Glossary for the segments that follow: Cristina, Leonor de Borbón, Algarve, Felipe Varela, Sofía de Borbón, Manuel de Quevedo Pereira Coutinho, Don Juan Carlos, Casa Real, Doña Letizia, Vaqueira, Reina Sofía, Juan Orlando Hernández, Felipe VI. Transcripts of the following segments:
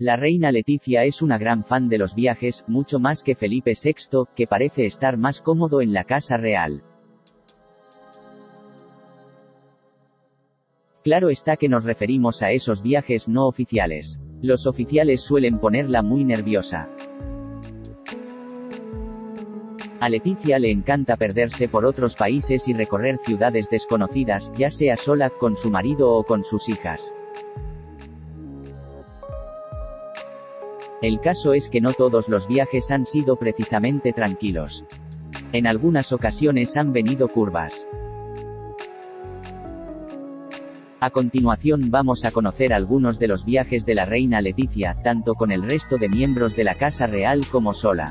La reina Letizia es una gran fan de los viajes, mucho más que Felipe VI, que parece estar más cómodo en la Casa Real. Claro está que nos referimos a esos viajes no oficiales. Los oficiales suelen ponerla muy nerviosa. A Letizia le encanta perderse por otros países y recorrer ciudades desconocidas, ya sea sola, con su marido o con sus hijas. El caso es que no todos los viajes han sido precisamente tranquilos. En algunas ocasiones han venido curvas. A continuación vamos a conocer algunos de los viajes de la reina Letizia, tanto con el resto de miembros de la Casa Real como sola.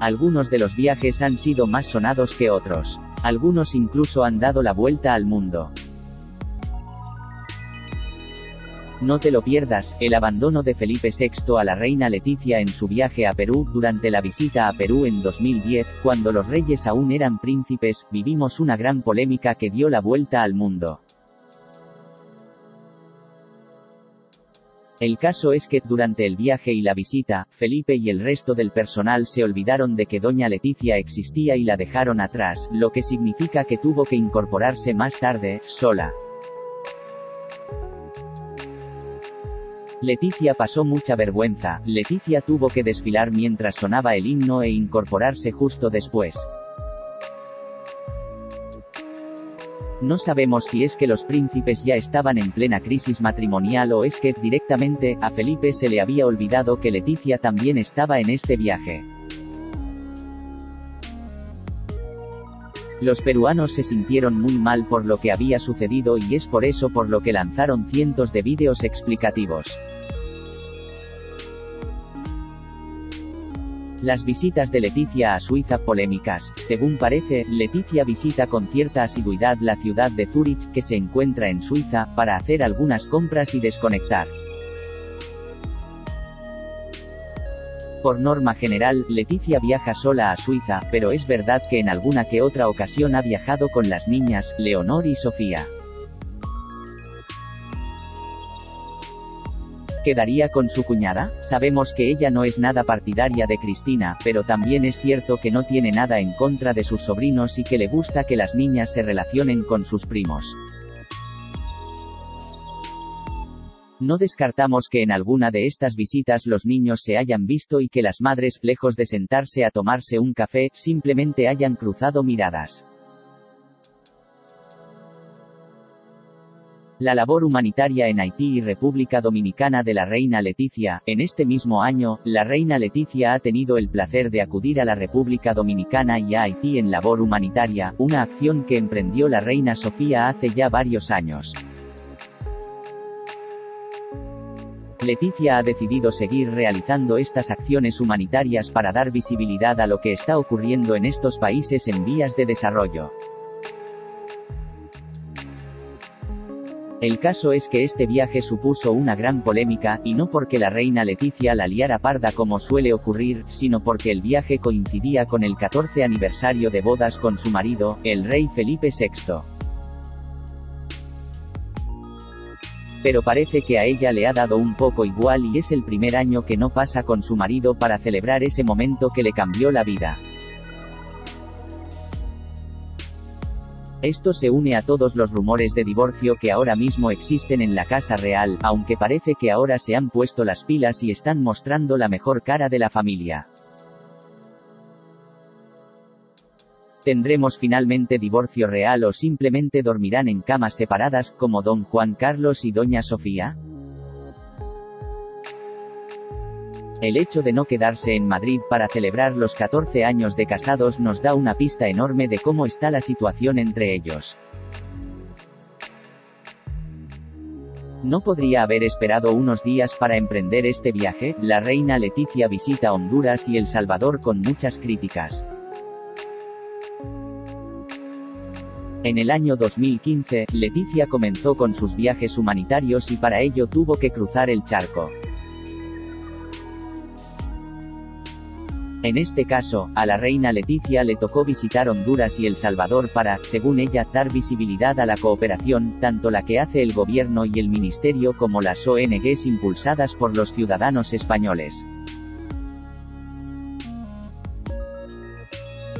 Algunos de los viajes han sido más sonados que otros. Algunos incluso han dado la vuelta al mundo. No te lo pierdas, el abandono de Felipe VI a la reina Letizia en su viaje a Perú. Durante la visita a Perú en 2010, cuando los reyes aún eran príncipes, vivimos una gran polémica que dio la vuelta al mundo. El caso es que, durante el viaje y la visita, Felipe y el resto del personal se olvidaron de que Doña Letizia existía y la dejaron atrás, lo que significa que tuvo que incorporarse más tarde, sola. Letizia pasó mucha vergüenza. Letizia tuvo que desfilar mientras sonaba el himno e incorporarse justo después. No sabemos si es que los príncipes ya estaban en plena crisis matrimonial o es que, directamente, a Felipe se le había olvidado que Letizia también estaba en este viaje. Los peruanos se sintieron muy mal por lo que había sucedido y es por eso por lo que lanzaron cientos de vídeos explicativos. Las visitas de Letizia a Suiza polémicas. Según parece, Letizia visita con cierta asiduidad la ciudad de Zúrich, que se encuentra en Suiza, para hacer algunas compras y desconectar. Por norma general, Letizia viaja sola a Suiza, pero es verdad que en alguna que otra ocasión ha viajado con las niñas, Leonor y Sofía. ¿Quedaría con su cuñada? Sabemos que ella no es nada partidaria de Cristina, pero también es cierto que no tiene nada en contra de sus sobrinos y que le gusta que las niñas se relacionen con sus primos. No descartamos que en alguna de estas visitas los niños se hayan visto y que las madres, lejos de sentarse a tomarse un café, simplemente hayan cruzado miradas. La labor humanitaria en Haití y República Dominicana de la reina Letizia. En este mismo año, la reina Letizia ha tenido el placer de acudir a la República Dominicana y a Haití en labor humanitaria, una acción que emprendió la reina Sofía hace ya varios años. Letizia ha decidido seguir realizando estas acciones humanitarias para dar visibilidad a lo que está ocurriendo en estos países en vías de desarrollo. El caso es que este viaje supuso una gran polémica, y no porque la reina Letizia la liara parda como suele ocurrir, sino porque el viaje coincidía con el 14 aniversario de bodas con su marido, el rey Felipe VI. Pero parece que a ella le ha dado un poco igual y es el primer año que no pasa con su marido para celebrar ese momento que le cambió la vida. Esto se une a todos los rumores de divorcio que ahora mismo existen en la Casa Real, aunque parece que ahora se han puesto las pilas y están mostrando la mejor cara de la familia. ¿Tendremos finalmente divorcio real o simplemente dormirán en camas separadas, como don Juan Carlos y doña Sofía? El hecho de no quedarse en Madrid para celebrar los 14 años de casados nos da una pista enorme de cómo está la situación entre ellos. ¿No podría haber esperado unos días para emprender este viaje? La reina Letizia visita Honduras y El Salvador con muchas críticas. En el año 2015, Letizia comenzó con sus viajes humanitarios y para ello tuvo que cruzar el charco. En este caso, a la reina Letizia le tocó visitar Honduras y El Salvador para, según ella, dar visibilidad a la cooperación, tanto la que hace el gobierno y el ministerio como las ONGs impulsadas por los ciudadanos españoles.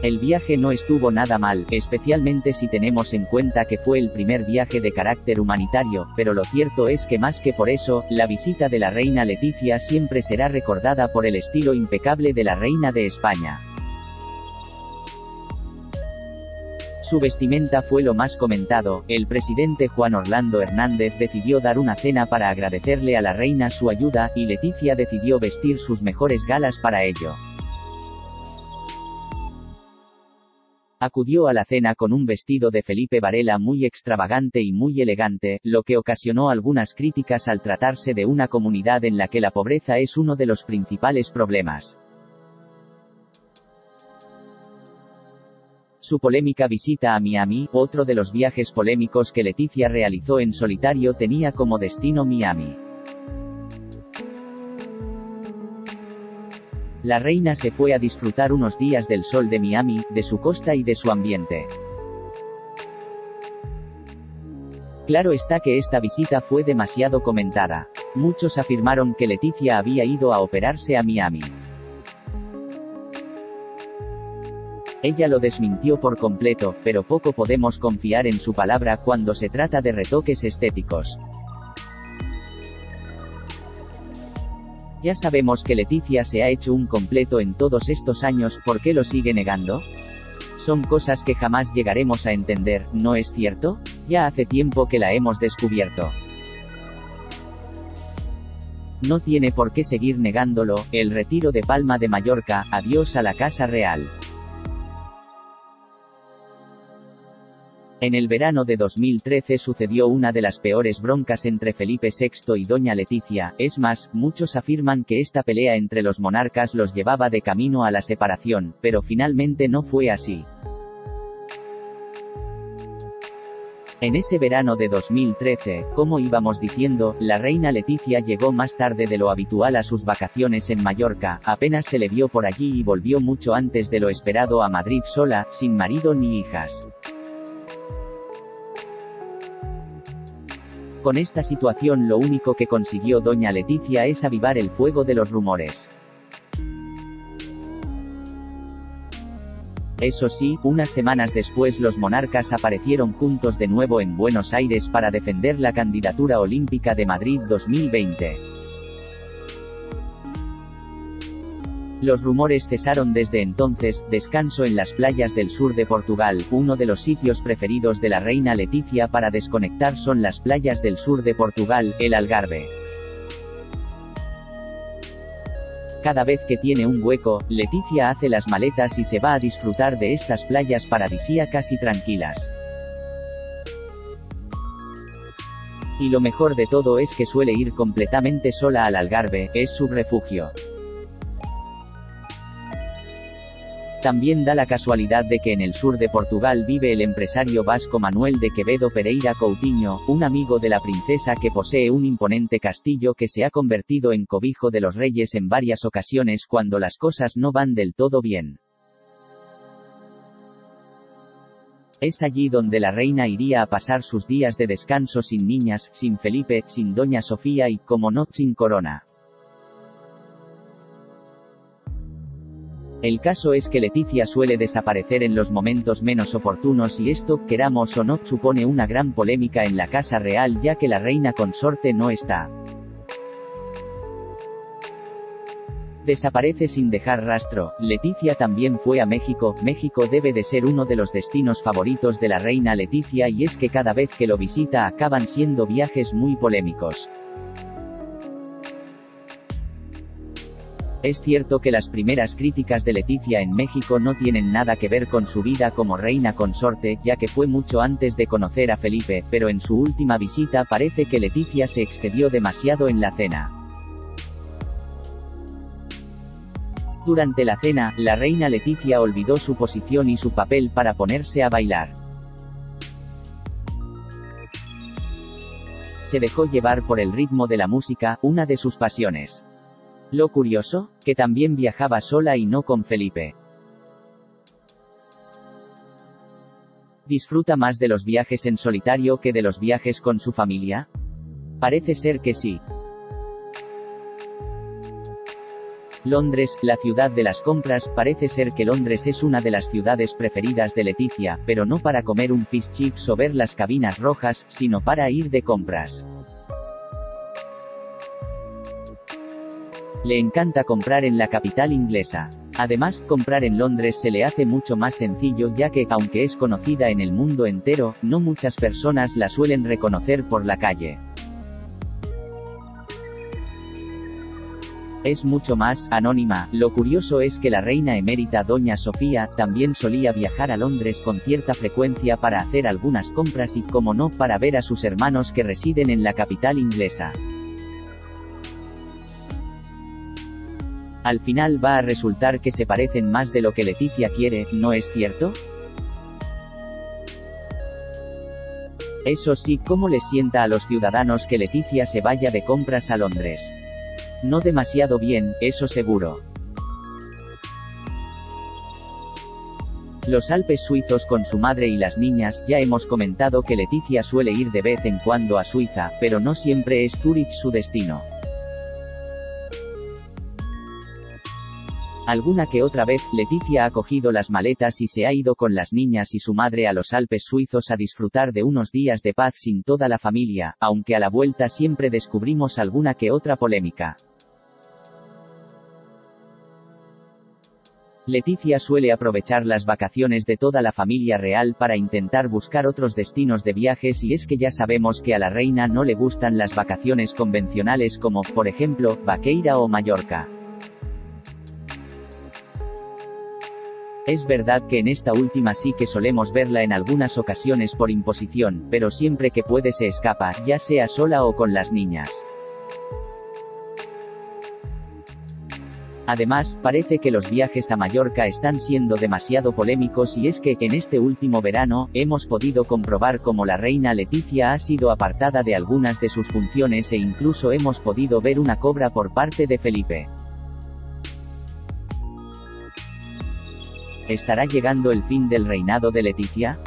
El viaje no estuvo nada mal, especialmente si tenemos en cuenta que fue el primer viaje de carácter humanitario, pero lo cierto es que más que por eso, la visita de la reina Letizia siempre será recordada por el estilo impecable de la reina de España. Su vestimenta fue lo más comentado. El presidente Juan Orlando Hernández decidió dar una cena para agradecerle a la reina su ayuda, y Letizia decidió vestir sus mejores galas para ello. Acudió a la cena con un vestido de Felipe Varela muy extravagante y muy elegante, lo que ocasionó algunas críticas al tratarse de una comunidad en la que la pobreza es uno de los principales problemas. Su polémica visita a Miami, otro de los viajes polémicos que Letizia realizó en solitario, tenía como destino Miami. La reina se fue a disfrutar unos días del sol de Miami, de su costa y de su ambiente. Claro está que esta visita fue demasiado comentada. Muchos afirmaron que Letizia había ido a operarse a Miami. Ella lo desmintió por completo, pero poco podemos confiar en su palabra cuando se trata de retoques estéticos. Ya sabemos que Letizia se ha hecho un completo en todos estos años, ¿por qué lo sigue negando? Son cosas que jamás llegaremos a entender, ¿no es cierto? Ya hace tiempo que la hemos descubierto. No tiene por qué seguir negándolo. El retiro de Palma de Mallorca, adiós a la Casa Real. En el verano de 2013 sucedió una de las peores broncas entre Felipe VI y Doña Letizia. Es más, muchos afirman que esta pelea entre los monarcas los llevaba de camino a la separación, pero finalmente no fue así. En ese verano de 2013, como íbamos diciendo, la reina Letizia llegó más tarde de lo habitual a sus vacaciones en Mallorca, apenas se le vio por allí y volvió mucho antes de lo esperado a Madrid sola, sin marido ni hijas. Con esta situación lo único que consiguió Doña Letizia es avivar el fuego de los rumores. Eso sí, unas semanas después los monarcas aparecieron juntos de nuevo en Buenos Aires para defender la candidatura olímpica de Madrid 2020. Los rumores cesaron desde entonces. Descanso en las playas del sur de Portugal. Uno de los sitios preferidos de la reina Letizia para desconectar son las playas del sur de Portugal, el Algarve. Cada vez que tiene un hueco, Letizia hace las maletas y se va a disfrutar de estas playas paradisíacas y tranquilas. Y lo mejor de todo es que suele ir completamente sola al Algarve, es su refugio. También da la casualidad de que en el sur de Portugal vive el empresario vasco Manuel de Quevedo Pereira Coutinho, un amigo de la princesa que posee un imponente castillo que se ha convertido en cobijo de los reyes en varias ocasiones cuando las cosas no van del todo bien. Es allí donde la reina iría a pasar sus días de descanso sin niñas, sin Felipe, sin Doña Sofía y, como no, sin corona. El caso es que Letizia suele desaparecer en los momentos menos oportunos y esto, queramos o no, supone una gran polémica en la Casa Real ya que la reina consorte no está. Desaparece sin dejar rastro. Letizia también fue a México. México debe de ser uno de los destinos favoritos de la reina Letizia y es que cada vez que lo visita acaban siendo viajes muy polémicos. Es cierto que las primeras críticas de Letizia en México no tienen nada que ver con su vida como reina consorte, ya que fue mucho antes de conocer a Felipe, pero en su última visita parece que Letizia se excedió demasiado en la cena. Durante la cena, la reina Letizia olvidó su posición y su papel para ponerse a bailar. Se dejó llevar por el ritmo de la música, una de sus pasiones. Lo curioso, que también viajaba sola y no con Felipe. ¿Disfruta más de los viajes en solitario que de los viajes con su familia? Parece ser que sí. Londres, la ciudad de las compras. Parece ser que Londres es una de las ciudades preferidas de Letizia, pero no para comer un fish chips o ver las cabinas rojas, sino para ir de compras. Le encanta comprar en la capital inglesa. Además, comprar en Londres se le hace mucho más sencillo ya que, aunque es conocida en el mundo entero, no muchas personas la suelen reconocer por la calle. Es mucho más anónima. Lo curioso es que la reina emérita Doña Sofía también solía viajar a Londres con cierta frecuencia para hacer algunas compras y, como no, para ver a sus hermanos que residen en la capital inglesa. Al final va a resultar que se parecen más de lo que Letizia quiere, ¿no es cierto? Eso sí, ¿cómo les sienta a los ciudadanos que Letizia se vaya de compras a Londres? No demasiado bien, eso seguro. Los Alpes suizos con su madre y las niñas. Ya hemos comentado que Letizia suele ir de vez en cuando a Suiza, pero no siempre es Zúrich su destino. Alguna que otra vez, Letizia ha cogido las maletas y se ha ido con las niñas y su madre a los Alpes suizos a disfrutar de unos días de paz sin toda la familia, aunque a la vuelta siempre descubrimos alguna que otra polémica. Letizia suele aprovechar las vacaciones de toda la familia real para intentar buscar otros destinos de viajes, y es que ya sabemos que a la reina no le gustan las vacaciones convencionales como, por ejemplo, Vaqueira o Mallorca. Es verdad que en esta última sí que solemos verla en algunas ocasiones por imposición, pero siempre que puede se escapa, ya sea sola o con las niñas. Además, parece que los viajes a Mallorca están siendo demasiado polémicos, y es que, en este último verano, hemos podido comprobar cómo la reina Letizia ha sido apartada de algunas de sus funciones e incluso hemos podido ver una cobra por parte de Felipe. ¿Estará llegando el fin del reinado de Letizia?